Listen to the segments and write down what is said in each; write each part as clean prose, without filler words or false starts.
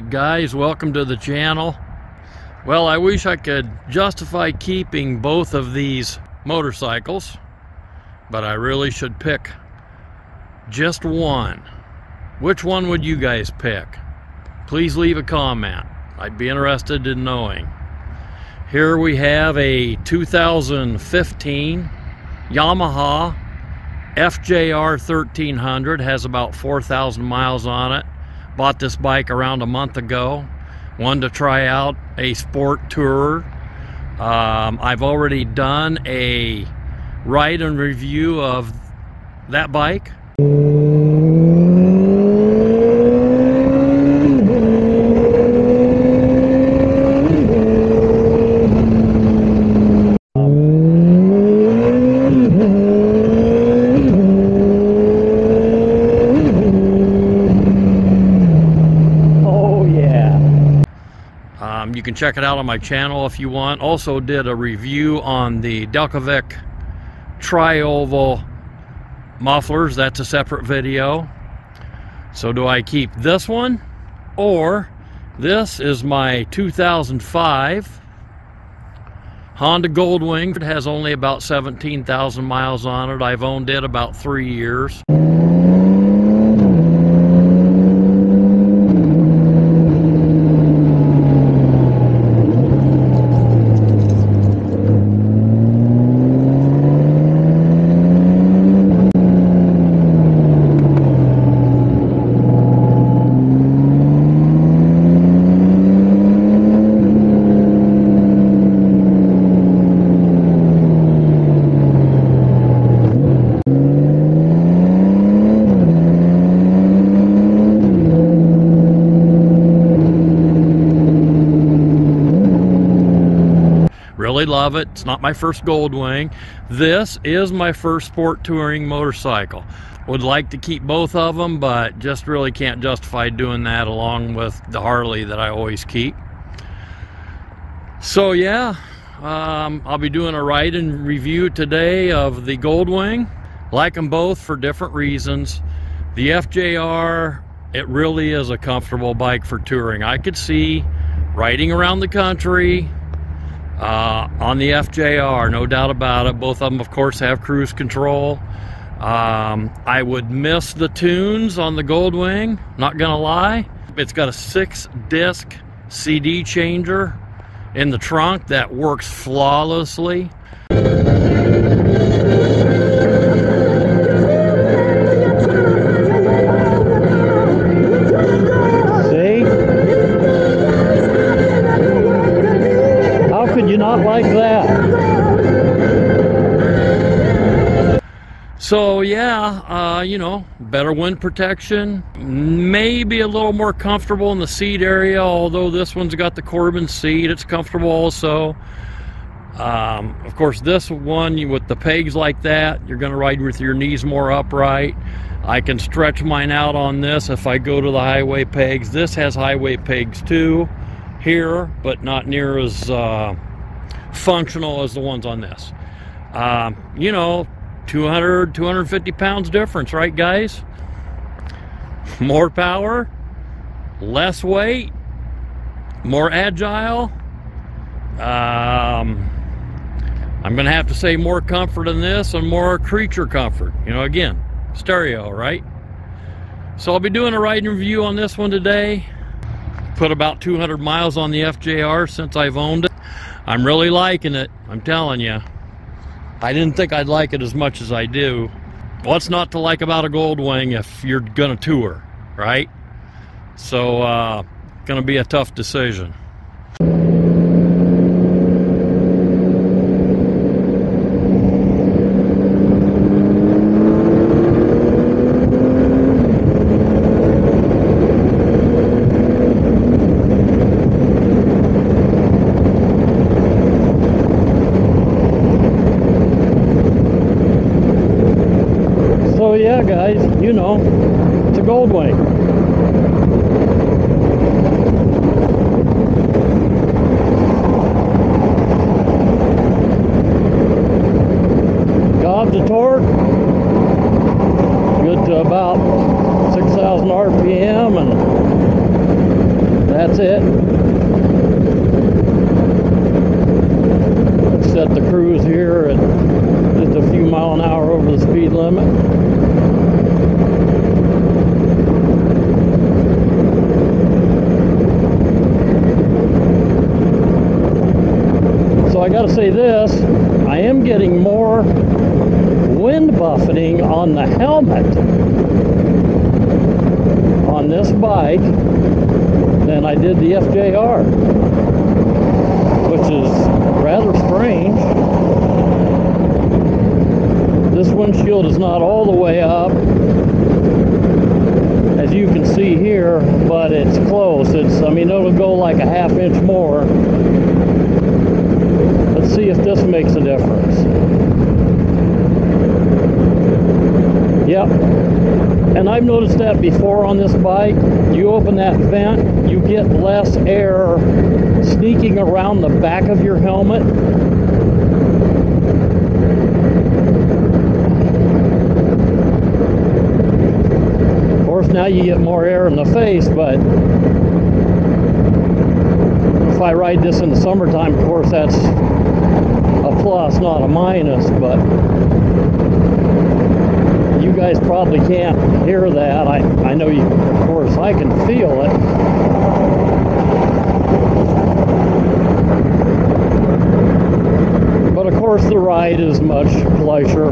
right guys, welcome to the channel. Well, I wish I could justify keeping both of these motorcycles, but I really should pick just one. Which one would you guys pick? Please leave a comment. I'd be interested in knowing. Here we have a 2015 Yamaha FJR 1300, has about 4,000 miles on it. Bought this bike around a month ago. Wanted to try out a sport tour. I've already done a ride and review of that bike. You can check it out on my channel if you want. Also did a review on the Delcovic tri-oval mufflers. That's a separate video. So do I keep this one? Or this is my 2005 Honda Goldwing. It has only about 17,000 miles on it. I've owned it about 3 years. Really love it. It's not my first Goldwing. This is my first sport touring motorcycle. Would like to keep both of them, but just really can't justify doing that along with the Harley that I always keep. So yeah, I'll be doing a ride and review today of the Goldwing. Like them both for different reasons. The FJR, it really is a comfortable bike for touring. I could see riding around the country on the FJR, no doubt about it. Both of them, of course, have cruise control. I would miss the tunes on the Goldwing, not gonna lie. It's got a 6-disc CD changer in the trunk that works flawlessly. So yeah, you know, better wind protection, maybe a little more comfortable in the seat area, although this one's got the Corbin seat, it's comfortable also. Of course, this one, with the pegs like that, you're gonna ride with your knees more upright. I can stretch mine out on this if I go to the highway pegs. This has highway pegs too, here, but not near as functional as the ones on this. You know, 200, 250 pounds difference, right guys? More power, less weight, more agile. I'm gonna have to say more comfort in this and more creature comfort. You know, again, stereo, right? So I'll be doing a ride and review on this one today. Put about 200 miles on the FJR since I've owned it. I'm really liking it, I'm telling you. I didn't think I'd like it as much as I do. What's not to like about a Goldwing if you're gonna tour, right? So, gonna be a tough decision. Yeah, guys, you know, it's a Goldwing. Got the torque, good to about 6,000 RPM, and cruise here at just a few miles an hour over the speed limit. So I gotta say this, I am getting more wind buffeting on the helmet on this bike than I did the FJR, which is rather strange. This windshield is not all the way up, as you can see here, but it's close. It's, I mean, it'll go like a half inch more. Let's see if this makes a difference. Yep. And I've noticed that before on this bike. You open that vent, you get less air sneaking around the back of your helmet. Of course, now you get more air in the face, but if I ride this in the summertime, of course, that's a plus, not a minus, but you guys probably can't hear that. I know you, of course, I can feel it. But of course the ride is much pleasure.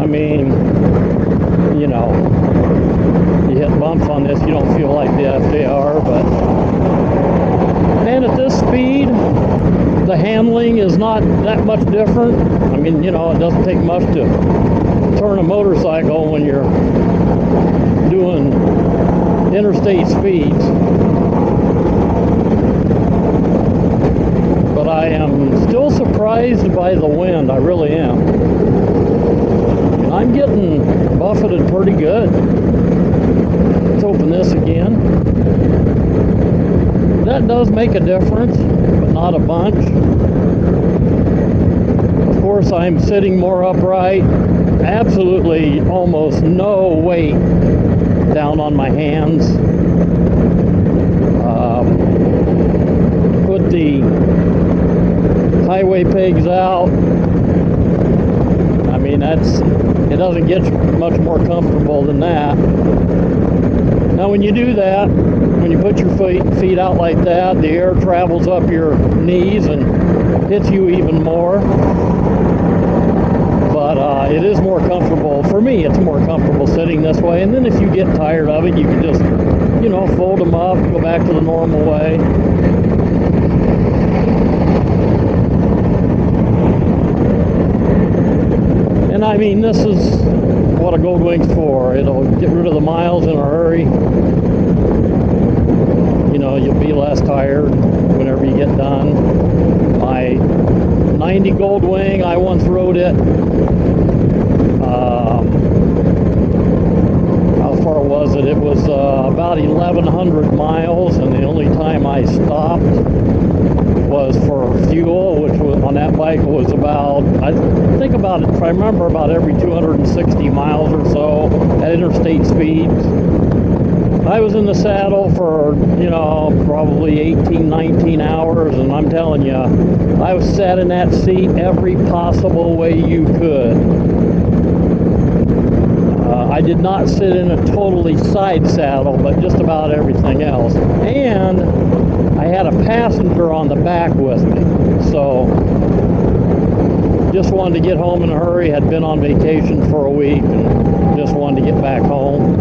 I mean, you know, you hit bumps on this, you don't feel like the FJR, but... And at this speed, the handling is not that much different. I mean, you know, it doesn't take much to turn a motorcycle when you're doing interstate speeds. But I am still surprised by the wind, I really am. And I'm getting buffeted pretty good. Let's open this again. That does make a difference, but not a bunch. Of course, I'm sitting more upright. Absolutely almost no weight down on my hands. Put the highway pegs out. I mean, that's, it doesn't get much more comfortable than that. Now when you do that, when you put your feet out like that, the air travels up your knees and hits you even more. It is more comfortable, for me it's more comfortable sitting this way, and then if you get tired of it you can just, you know, fold them up, go back to the normal way. And I mean, this is what a Goldwing's for. It'll get rid of the miles in a hurry. You know, you'll be less tired whenever you get done. My 90 Goldwing, I once rode it. How far was it? It was about 1,100 miles, and the only time I stopped was for fuel, which was, on that bike was about, I think about it, if I remember, about every 260 miles or so at interstate speeds. I was in the saddle for, you know, probably 18, 19 hours, and I'm telling you, I was sat in that seat every possible way you could. I did not sit in a totally side saddle, but just about everything else. And I had a passenger on the back with me. So, just wanted to get home in a hurry. Had been on vacation for a week and just wanted to get back home.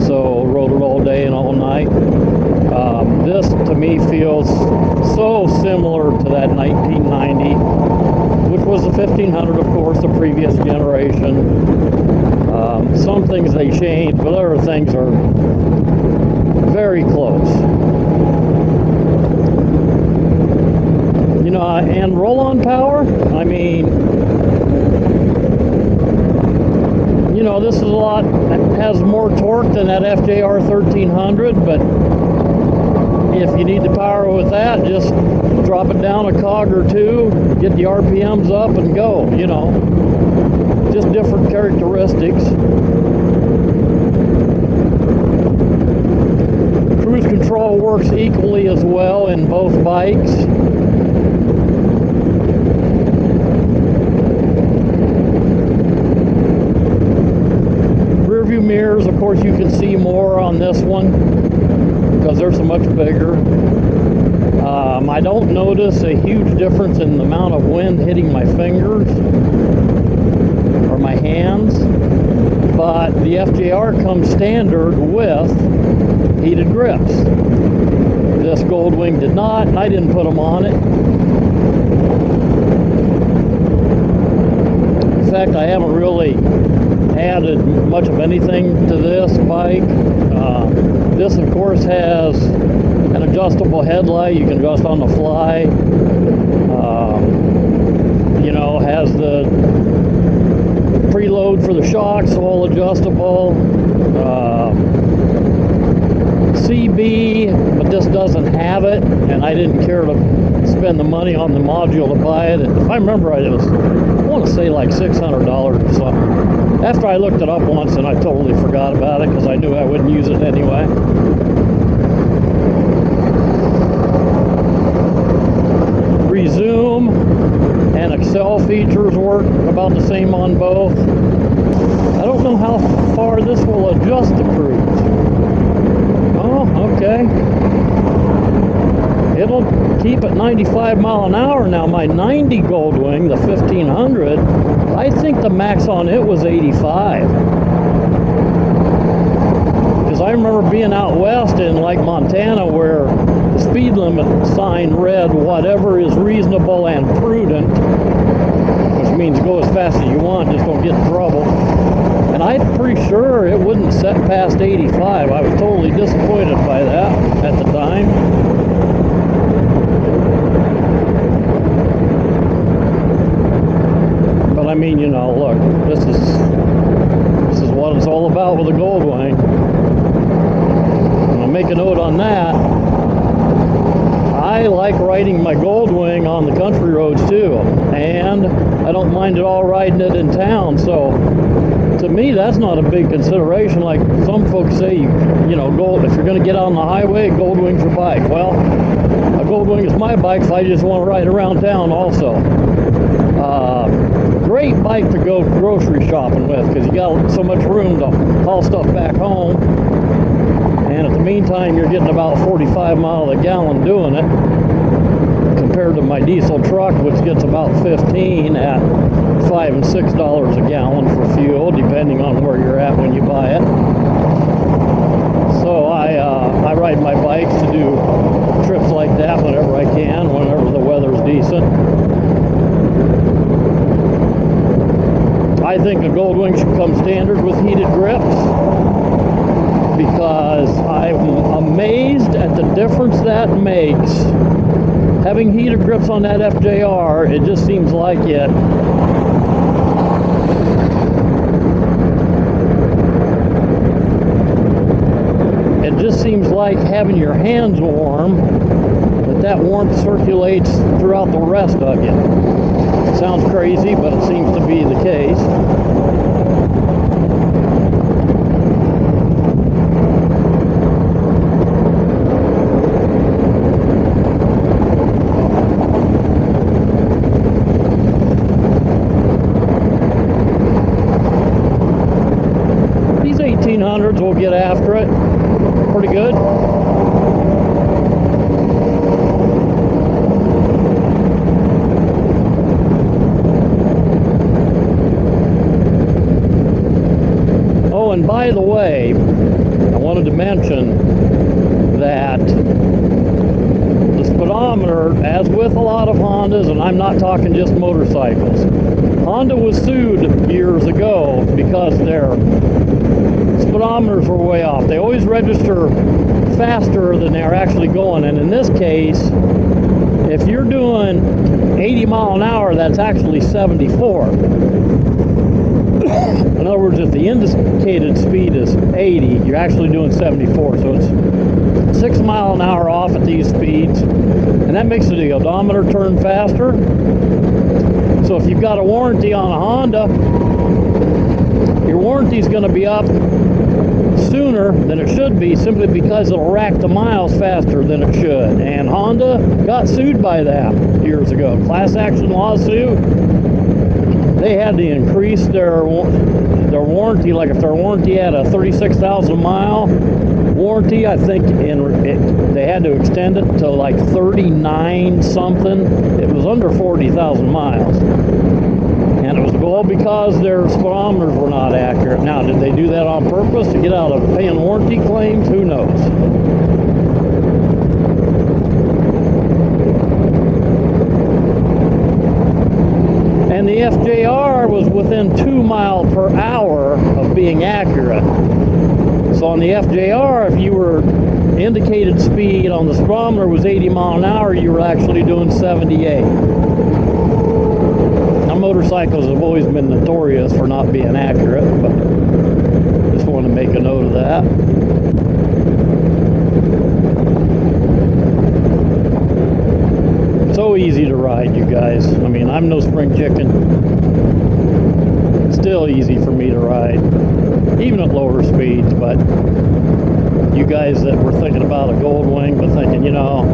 So, rode it all day and all night. This, to me, feels so similar to that 1990, which was the 1500, of course, the previous generation. Some things they change, but other things are very close. You know, and roll-on power, I mean, you know, this is a lot, has more torque than that FJR 1300, but if you need the power with that, just drop it down a cog or two, get the RPMs up and go, you know. Just different characteristics. Cruise control works equally as well in both bikes. course you can see more on this one because they're so much bigger. I don't notice a huge difference in the amount of wind hitting my fingers or my hands, but the FJR comes standard with heated grips. This Goldwing did not, and I didn't put them on it. In fact, I haven't really added much of anything to this bike. This, of course, has an adjustable headlight. You can adjust on the fly. You know, has the preload for the shocks, all adjustable. CB, but this doesn't have it, and I didn't care to spend the money on the module to buy it. And if I remember right, it was, I want to say, like $600 or something. After I looked it up once, and I totally forgot about it because I knew I wouldn't use it anyway. Resume and Excel features work about the same on both. I don't know how far this will adjust the cruise. Oh, okay. It'll keep at 95 mile an hour now. My 90 Goldwing, the 1500, I think the max on it was 85. Because I remember being out west in like Montana where the speed limit sign read whatever is reasonable and prudent, which means go as fast as you want, just don't get in trouble. And I'm pretty sure it wouldn't set past 85. I was totally disappointed by that at the time. But I mean, you know, look, this is what it's all about with the Goldwing. I'm gonna make a note on that. I like riding my Goldwing on the country roads too, and I don't mind at all riding it in town. So to me, that's not a big consideration. Like some folks say, you know, Gold, if you're going to get out on the highway, Goldwing's your bike. Well, a Goldwing is my bike, so I just want to ride around town also. Great bike to go grocery shopping with because you got so much room to haul stuff back home. And in the meantime, you're getting about 45 miles a gallon doing it compared to my diesel truck, which gets about 15 at $5 and $6 a gallon for fuel, depending on where you're at when you buy it. So I ride my bike to do trips like that whenever I can, whenever the weather's decent. I think a Goldwing should come standard with heated grips because I'm amazed at the difference that makes. Having heated grips on that FJR, it just seems like it. Seems like having your hands warm, that warmth circulates throughout the rest of you. It sounds crazy, but it seems to be the case. These 1800s will get after it pretty good. Oh, and by the way, I wanted to mention that the speedometer, as with a lot of Hondas, and I'm not talking just motorcycles, Honda was sued years ago because their speedometers were way off. They always register faster than they're actually going, and in this case, if you're doing 80 mile an hour, that's actually 74. In other words, if the indicated speed is 80, you're actually doing 74, so it's 6 mile an hour off at these speeds, and that makes the odometer turn faster. So if you've got a warranty on a Honda, your warranty is going to be up sooner than it should be simply because it'll rack the miles faster than it should. And Honda got sued by that years ago. Class action lawsuit. They had had to increase their warranty. Like if their warranty had a 36,000 mile warranty, I think they had to extend it to like 39 something. It was under 40,000 miles. And it was all because their speedometers were not accurate. Now, did they do that on purpose to get out of paying warranty claims? Who knows? And the FJR was within 2 miles per hour of being accurate. So on the FJR, if you were indicated speed on the speedometer was 80 miles an hour, you were actually doing 78. Now motorcycles have always been notorious for not being accurate, but just wanted to make a note of that. So easy to ride, you guys. I mean, I'm no spring chicken. It's still easy for me to ride, even at lower speeds. But you guys that were thinking about a Goldwing, but thinking, you know,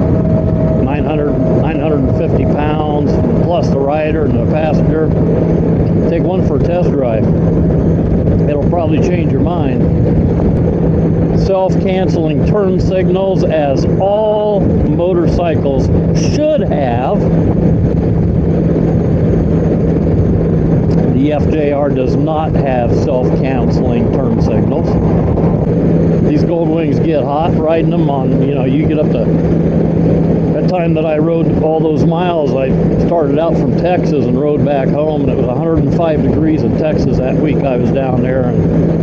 950 pounds, plus the rider and the passenger, take one for a test drive. It'll probably change your mind. Self-canceling turn signals, as all motorcycles should have. The FJR does not have self-canceling turn signals. These Goldwings get hot riding them on, you know, you get up to, that time that I rode all those miles, I started out from Texas and rode back home, and it was 105 degrees in Texas that week I was down there. And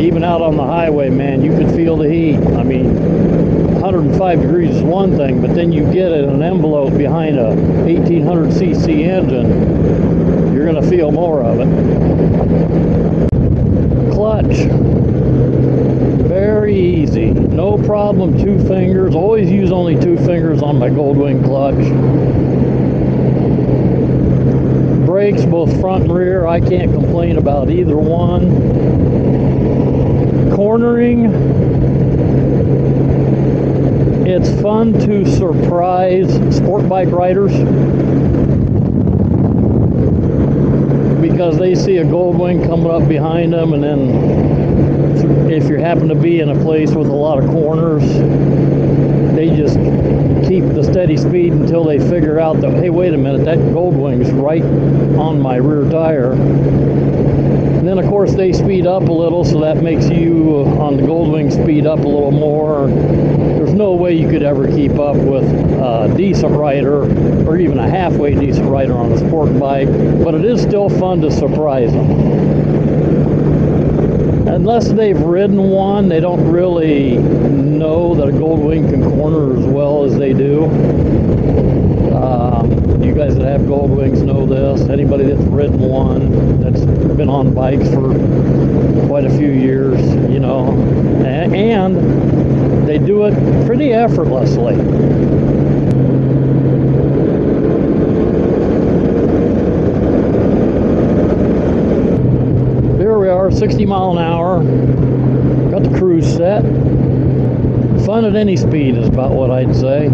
even out on the highway, man, you could feel the heat. I mean, 105 degrees is one thing, but then you get in an envelope behind a 1800cc engine, you're going to feel more of it. Clutch. Very easy. No problem, two fingers. Always use only two fingers on my Goldwing clutch. Brakes, both front and rear. I can't complain about either one. Cornering. It's fun to surprise sport bike riders, because they see a Goldwing coming up behind them, and then if you happen to be in a place with a lot of corners, they just keep the steady speed until they figure out that, hey, wait a minute, that Goldwing's right on my rear tire. And then, of course, they speed up a little, so that makes you on the Goldwing speed up a little more. There's no way you could ever keep up with a decent rider, or even a halfway decent rider on a sport bike, but it is still fun to surprise them. Unless they've ridden one, they don't really know that a Goldwing can corner as well as they do. You guys that have Goldwings know this. Anybody that's ridden one, that's been on bikes for quite a few years, you know, and they do it pretty effortlessly. Here we are, 60 mile an hour. Got the cruise set. Fun at any speed is about what I'd say.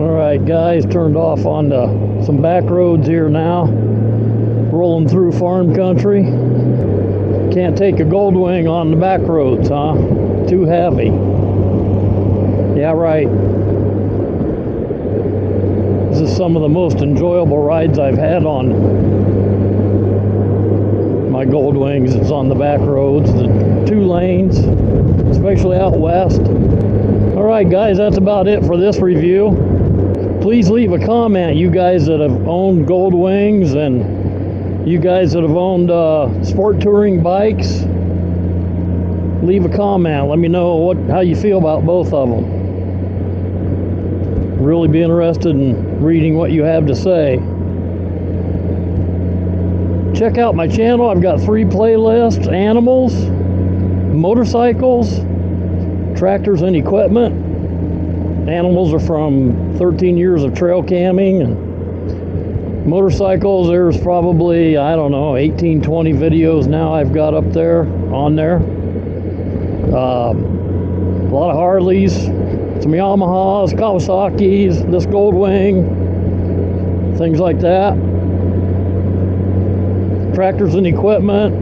Alright guys, turned off onto some back roads here now. Rolling through farm country. Can't take a Goldwing on the back roads, huh? Too heavy. Yeah, right. This is some of the most enjoyable rides I've had on my Goldwings. It's on the back roads, the 2 lanes, especially out west. Alright guys, that's about it for this review. Please leave a comment, you guys that have owned Goldwings, and you guys that have owned sport touring bikes. Leave a comment. Let me know how you feel about both of them. Really be interested in reading what you have to say. Check out my channel. I've got 3 playlists: animals, motorcycles, tractors and equipment. Animals are from 13 years of trail camming, and motorcycles, there's probably, I don't know, 18, 20 videos now I've got up there, on there. A lot of Harleys, some Yamahas, Kawasaki's, this Goldwing, things like that. Tractors and equipment.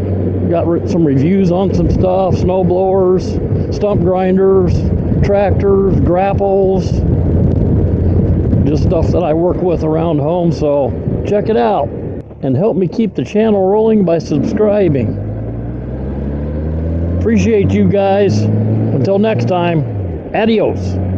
Got some reviews on some stuff. Snow blowers, stump grinders, tractors, grapples. Just stuff that I work with around home, so check it out. And help me keep the channel rolling by subscribing. Appreciate you guys. Until next time, adios.